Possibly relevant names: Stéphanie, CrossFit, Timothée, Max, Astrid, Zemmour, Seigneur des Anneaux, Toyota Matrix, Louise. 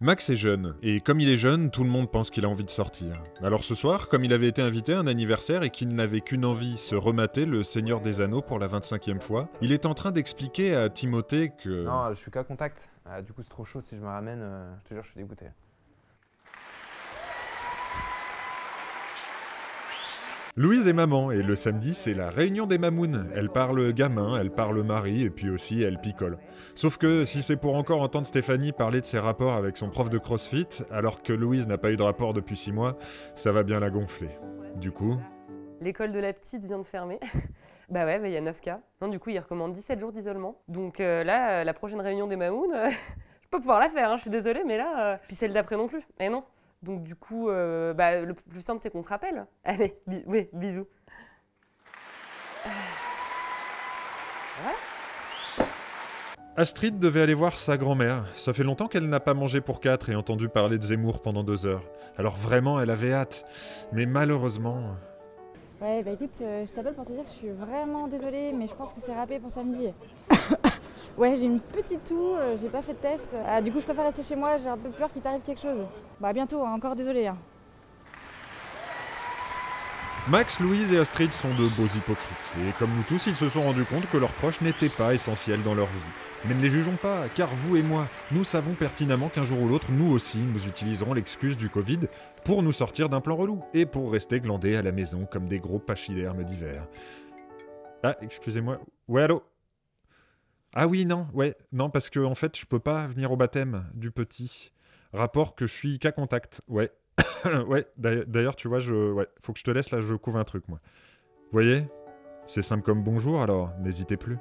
Max est jeune, et comme il est jeune, tout le monde pense qu'il a envie de sortir. Alors ce soir, comme il avait été invité à un anniversaire et qu'il n'avait qu'une envie, se remater le Seigneur des Anneaux pour la 25e fois, il est en train d'expliquer à Timothée que... Non, je suis qu'à contact. Du coup, c'est trop chaud, si je me ramène, je te jure, je suis dégoûté. Louise est maman, et le samedi, c'est la réunion des mamounes. Elle parle gamin, elle parle mari, et puis aussi, elle picole. Sauf que, si c'est pour encore entendre Stéphanie parler de ses rapports avec son prof de crossfit, alors que Louise n'a pas eu de rapport depuis 6 mois, ça va bien la gonfler. Du coup... L'école de la petite vient de fermer. Bah ouais, y a 9 cas. Non, du coup, ils recommandent 17 jours d'isolement. Donc là, la prochaine réunion des mamounes, je vais pas pouvoir la faire, je suis désolée, mais là... Puis celle d'après non plus, et non. Donc du coup, le plus simple, c'est qu'on se rappelle. Allez, oui, bisous. Ouais. Astrid devait aller voir sa grand-mère. Ça fait longtemps qu'elle n'a pas mangé pour 4 et entendu parler de Zemmour pendant 2 heures. Alors vraiment, elle avait hâte. Mais malheureusement... Ouais, écoute, je t'appelle pour te dire que je suis vraiment désolée, mais je pense que c'est râpé pour samedi. Ouais, j'ai une petite toux, j'ai pas fait de test. Du coup, je préfère rester chez moi, j'ai un peu peur qu'il t'arrive quelque chose. Bah, à bientôt, hein, encore désolé. Hein. Max, Louise et Astrid sont de beaux hypocrites. Et comme nous tous, ils se sont rendus compte que leurs proches n'étaient pas essentiels dans leur vie. Mais ne les jugeons pas, car vous et moi, nous savons pertinemment qu'un jour ou l'autre, nous aussi, nous utiliserons l'excuse du Covid pour nous sortir d'un plan relou et pour rester glandés à la maison comme des gros pachydermes d'hiver. Ah, excusez-moi. Ouais, allô? Ah oui, non, ouais, non, parce que en fait, je peux pas venir au baptême du petit. Rapport que je suis qu'à contact, ouais. Ouais, d'ailleurs, tu vois, ouais, faut que je te laisse, là, je couvre un truc, moi. Vous voyez? C'est simple comme bonjour, alors, n'hésitez plus.